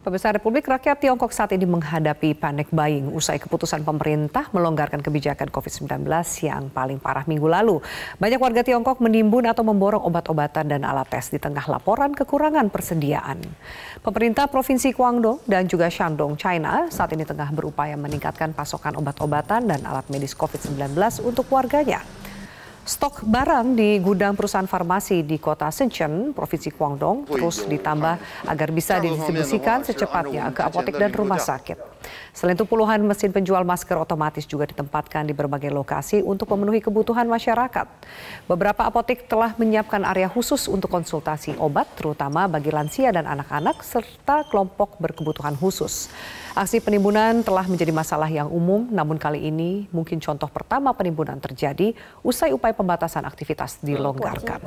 Pemirsa, Republik Rakyat Tiongkok saat ini menghadapi panic buying usai keputusan pemerintah melonggarkan kebijakan Covid-19 yang paling parah minggu lalu. Banyak warga Tiongkok menimbun atau memborong obat-obatan dan alat tes di tengah laporan kekurangan persediaan. Pemerintah Provinsi Guangdong dan juga Shandong, China saat ini tengah berupaya meningkatkan pasokan obat-obatan dan alat medis Covid-19 untuk warganya. Stok barang di gudang perusahaan farmasi di kota Shenzhen, Provinsi Guangdong, terus ditambah agar bisa didistribusikan secepatnya ke apotek dan rumah sakit. Selain itu, puluhan mesin penjual masker otomatis juga ditempatkan di berbagai lokasi untuk memenuhi kebutuhan masyarakat. Beberapa apotek telah menyiapkan area khusus untuk konsultasi obat, terutama bagi lansia dan anak-anak, serta kelompok berkebutuhan khusus. Aksi penimbunan telah menjadi masalah yang umum, namun kali ini mungkin contoh pertama penimbunan terjadi usai upaya pembatasan aktivitas dilonggarkan.